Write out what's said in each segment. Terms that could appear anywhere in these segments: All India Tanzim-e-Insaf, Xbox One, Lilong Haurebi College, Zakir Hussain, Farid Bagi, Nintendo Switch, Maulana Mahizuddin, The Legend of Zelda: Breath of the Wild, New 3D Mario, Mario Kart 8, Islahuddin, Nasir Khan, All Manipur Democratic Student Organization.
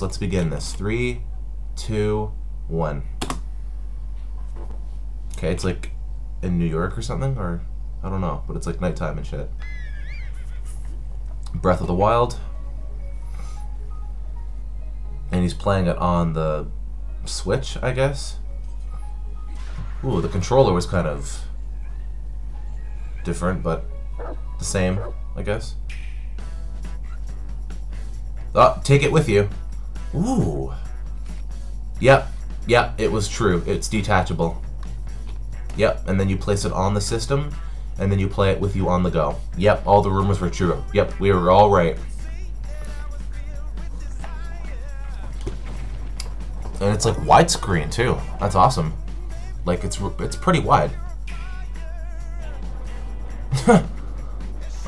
Let's begin this. 3, 2, 1. Okay, it's like in New York or something, or I don't know, but it's like nighttime and shit. Breath of the Wild. And he's playing it on the Switch, I guess. Ooh, the controller was kind of different, but the same, I guess. Oh, take it with you. Ooh. Yep, yep, it was true. It's detachable. Yep, and then you place it on the system, and then you play it with you on the go. Yep, all the rumors were true. Yep, we were all right. And it's like widescreen too. That's awesome. Like it's pretty wide.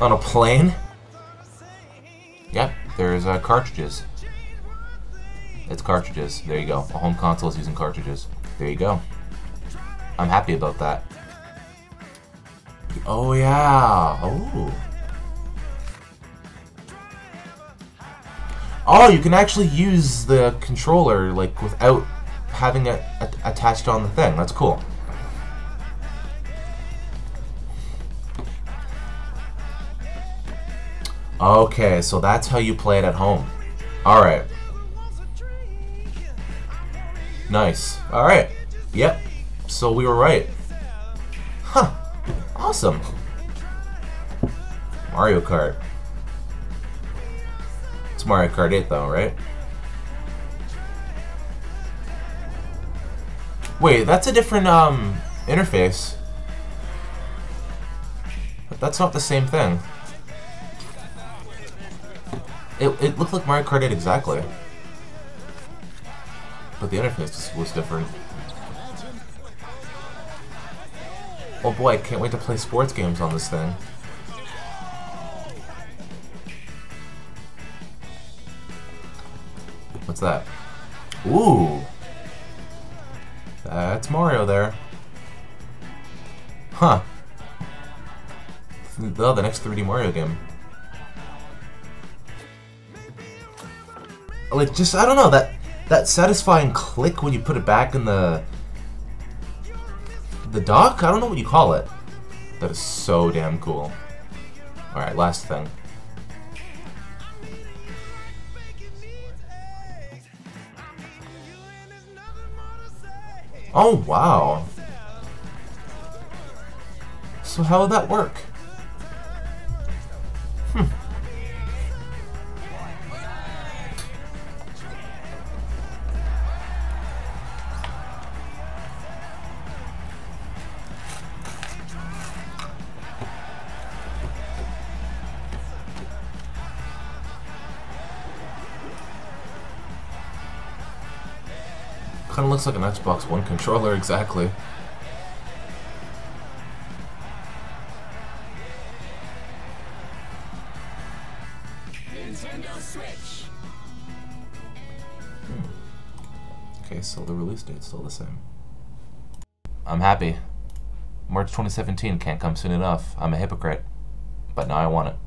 On a plane? Yep, there's cartridges. It's cartridges. There you go. A home console is using cartridges. There you go. I'm happy about that. Oh yeah. Oh. Oh, you can actually use the controller like without having it attached on the thing. That's cool. Okay, so that's how you play it at home. All right. Nice. All right. Yep. So we were right. Huh. Awesome. Mario Kart. It's Mario Kart 8 though, right? Wait, that's a different interface. That's not the same thing. It looked like Mario Kart 8 exactly. But the interface was different. Oh boy, I can't wait to play sports games on this thing. What's that? Ooh! That's Mario there. Huh. Oh, the next 3D Mario game. Like, just, I don't know, that satisfying click when you put it back in the dock? I don't know what you call it. That is so damn cool. Alright, last thing. Oh, wow. So how would that work? Kind of looks like an Xbox One controller, exactly. Nintendo Switch. Okay, so the release date's still the same. I'm happy. March 2017 can't come soon enough. I'm a hypocrite, but now I want it.